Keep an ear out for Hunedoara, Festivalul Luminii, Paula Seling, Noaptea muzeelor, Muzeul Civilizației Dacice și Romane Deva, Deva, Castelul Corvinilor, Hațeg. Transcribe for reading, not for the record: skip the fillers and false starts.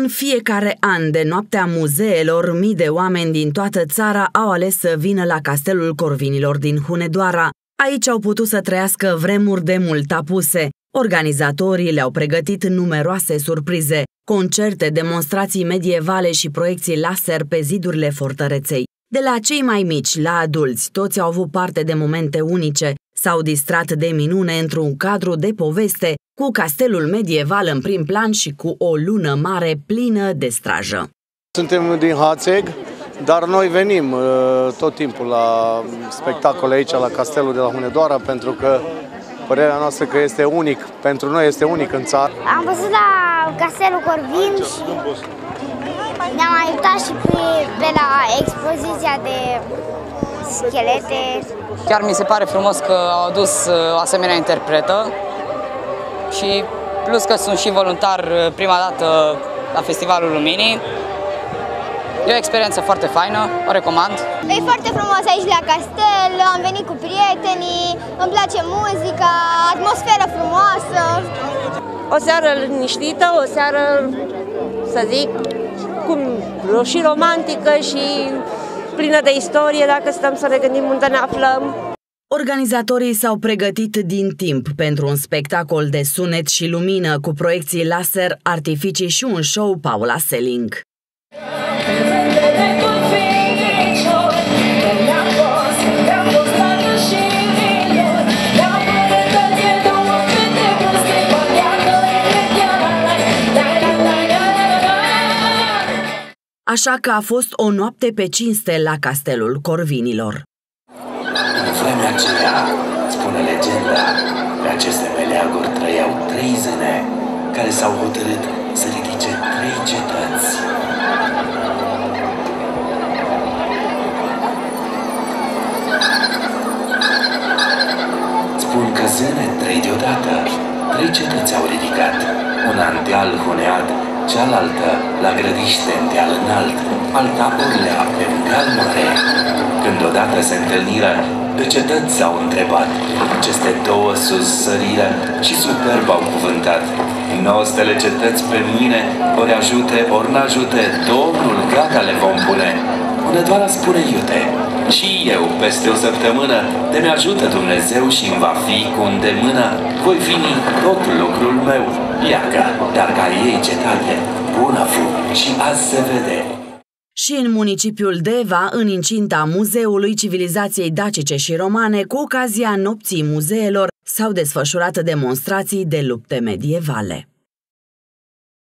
în fiecare an de Noaptea Muzeelor, mii de oameni din toată țara au ales să vină la Castelul Corvinilor din Hunedoara. Aici au putut să trăiască vremuri de mult apuse. Organizatorii le-au pregătit numeroase surprize, concerte, demonstrații medievale și proiecții laser pe zidurile fortăreței. De la cei mai mici la adulți, toți au avut parte de momente unice, s-au distrat de minune într-un cadru de poveste, cu castelul medieval în prim plan și cu o lună mare plină de strajă. Suntem din Hațeg, dar noi venim tot timpul la spectacole aici, la castelul de la Hunedoara, pentru că părerea noastră că este unic, pentru noi este unic în țară. Am văzut la Castelul Corvin și ne-am mai uitat și pe la expoziția de schelete. Chiar mi se pare frumos că au adus o asemenea interpretă și plus că sunt și voluntar prima dată la Festivalul Luminii. E o experiență foarte faină, o recomand. E foarte frumos aici la castel, am venit cu prietenii, îmi place muzica, atmosfera frumoasă. O seară liniștită, o seară, să zic, și romantică și plină de istorie, dacă stăm să ne gândim unde ne aflăm. Organizatorii s-au pregătit din timp pentru un spectacol de sunet și lumină cu proiecții laser, artificii și un show Paula Seling. Așa că a fost o noapte pe cinste la Castelul Corvinilor. În vremea aceea, spune legenda, pe aceste meleaguri trăiau trei zâne care s-au hotărât să ridice trei cetăți. Spun că zâne trei deodată, trei cetăți au ridicat, una în deal huneat, cealaltă la grădiște în deal înalt, alta urlea pe un deal mare. Când odată se întâlniră, de cetăți s-au întrebat, aceste două sursărire și superb au cuvântat, noastele cetăți pe mine, ori ajute, ori n-ajute, Domnul gata le vom pune. Hunedoara spune iute, și eu, peste o săptămână, de mi-ajută Dumnezeu și îmi va fi cu îndemână, voi fini tot lucrul meu. Iaca, dar ca ei cetate, bună fu și azi se vede. Și în municipiul Deva, în incinta Muzeului Civilizației Dacice și Romane, cu ocazia Nopții Muzeelor, s-au desfășurat demonstrații de lupte medievale.